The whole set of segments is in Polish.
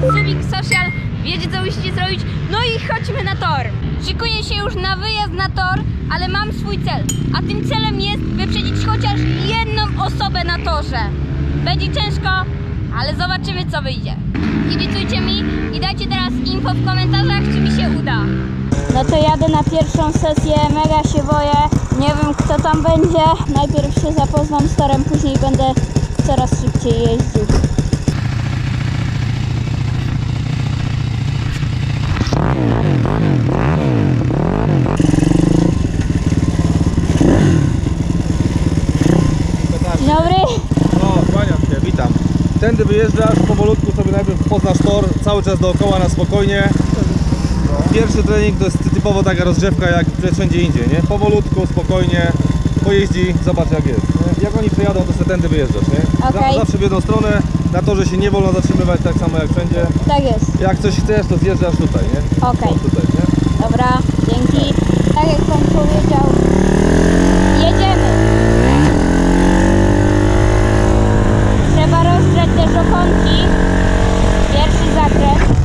Civic Social, wiecie co musicie zrobić. No i chodźmy na tor. Szykuję się już na wyjazd na tor, ale mam swój cel. A tym celem jest wyprzedzić chociaż jedną osobę na torze. Będzie ciężko, ale zobaczymy co wyjdzie. Kibicujcie mi i dajcie teraz info w komentarzach, czy mi się uda. No to jadę na pierwszą sesję, mega się boję. Nie wiem kto tam będzie. Najpierw się zapoznam z torem, później będę coraz szybciej jeździł. Dzień dobry. No, kłaniam się, witam. Tędy wyjeżdżasz, powolutku sobie najpierw poznasz tor, cały czas dookoła na spokojnie. Pierwszy trening to jest typowo taka rozgrzewka jak wszędzie indziej, nie? Powolutku, spokojnie, pojeździ, zobacz jak jest. Nie? Jak oni przejadą, to sobie tędy wyjeżdżasz, nie? Okay. Zawsze w jedną stronę, na torze się nie wolno zatrzymywać, tak samo jak wszędzie. Tak jest. Jak coś chcesz, to zjeżdżasz tutaj, nie? Okej. Okay. Tutaj, nie? Dobra, dzięki. Tak jak pan powiedział, jedziemy. Trzeba rozgrzać też okątki. Pierwszy zakręt,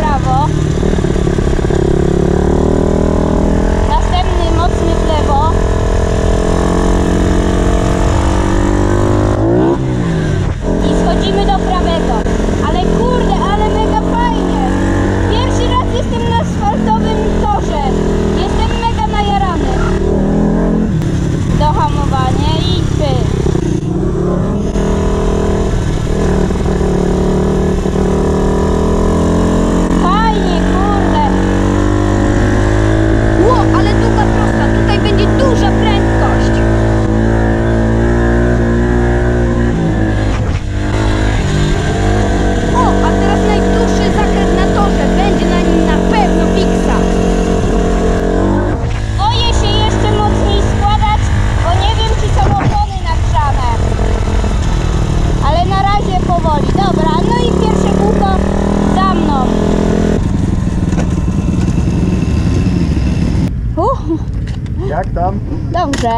prawo. Jak tam? Dobrze.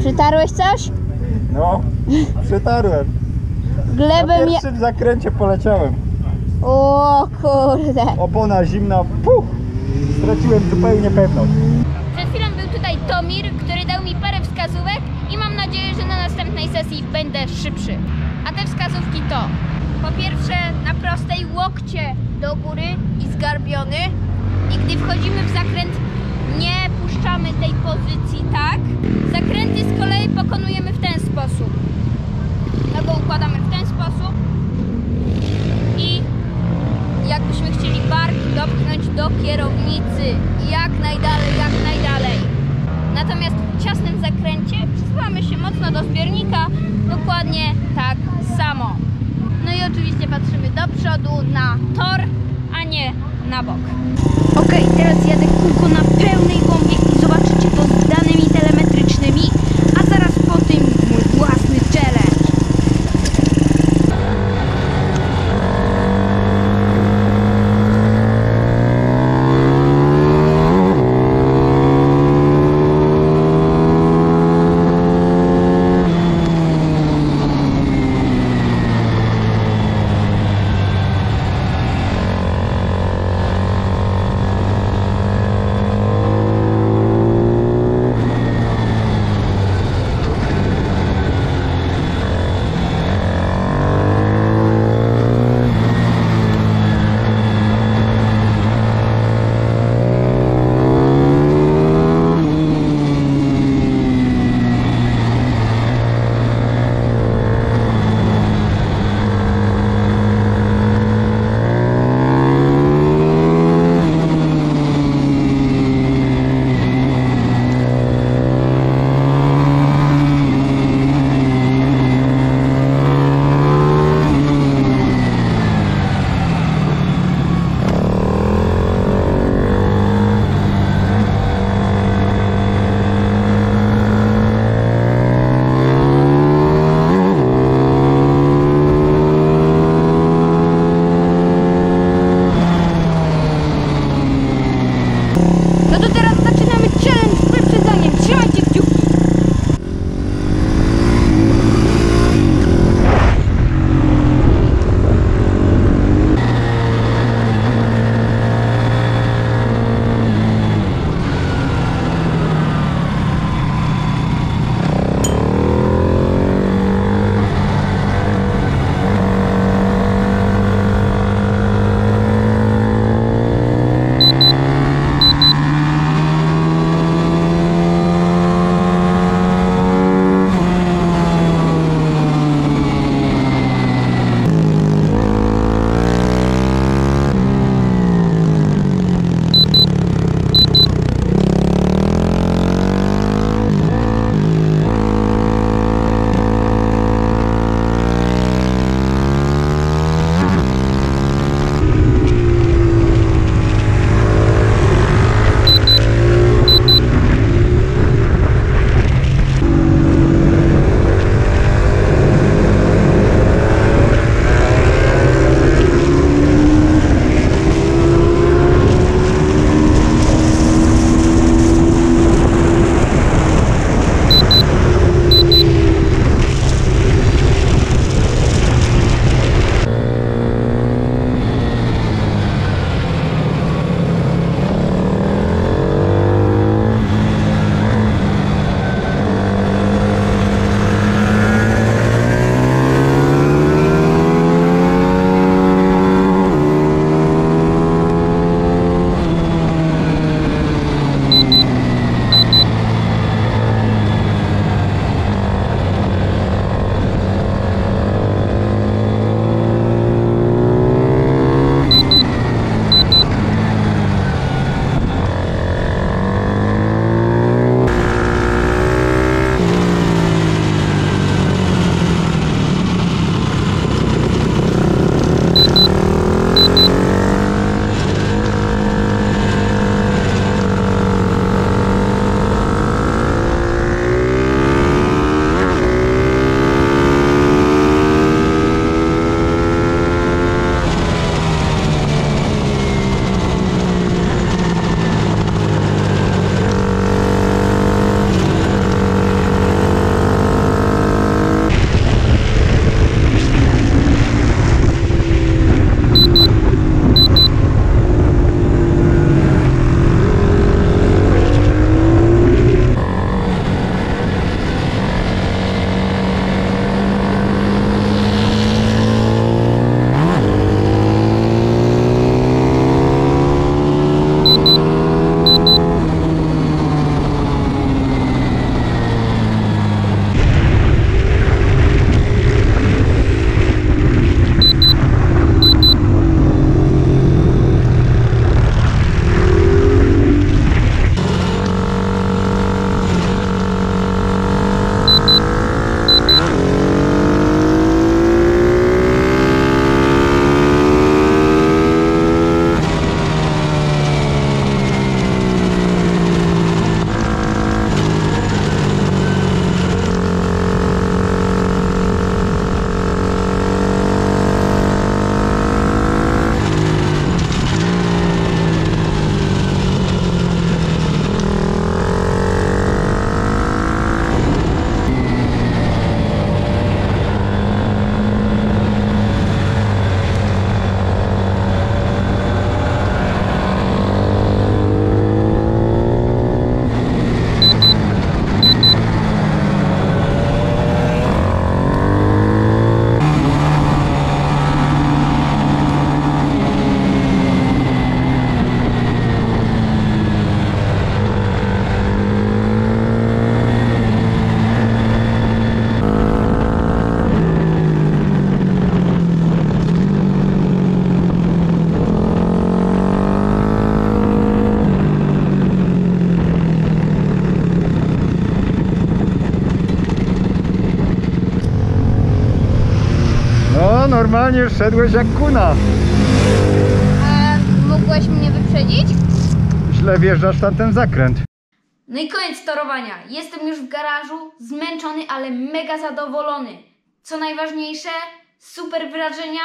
Przytarłeś coś? No, przytarłem. Glebem na pierwszym zakręcie poleciałem. O kurde. Opona zimna, puch! Straciłem zupełnie pewność. Przed chwilą był tutaj Tomir, który dał mi parę wskazówek i mam nadzieję, że na następnej sesji będę szybszy. A te wskazówki to: po pierwsze, na prostej łokcie do góry i zgarbiony. I gdy wchodzimy w zakręt, nie puszczamy tej pozycji tak. Zakręty z kolei pokonujemy w ten sposób. Nogą układamy w ten sposób i jakbyśmy chcieli barki dopchnąć do kierownicy. Jak najdalej, jak najdalej. Natomiast w ciasnym zakręcie przysuwamy się mocno do zbiornika. Dokładnie tak samo. No i oczywiście patrzymy do przodu na tor, a nie na bok. Okej, teraz jadę kółko na pełnej bombie i zobaczycie to z danymi telemetrycznymi, a zaraz po tym mój własny challenge. Normalnie szedłeś jak kuna. A mogłeś mnie wyprzedzić? Źle wjeżdżasz na ten zakręt. No i koniec torowania. Jestem już w garażu, zmęczony, ale mega zadowolony. Co najważniejsze, super wrażenia,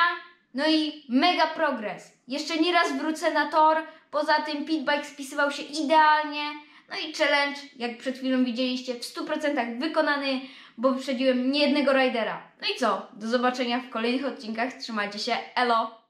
no i mega progres. Jeszcze nieraz wrócę na tor, poza tym pitbike spisywał się idealnie. No i challenge, jak przed chwilą widzieliście, w 100% wykonany, bo wyprzedziłem niejednego rajdera. No i co? Do zobaczenia w kolejnych odcinkach. Trzymajcie się, elo!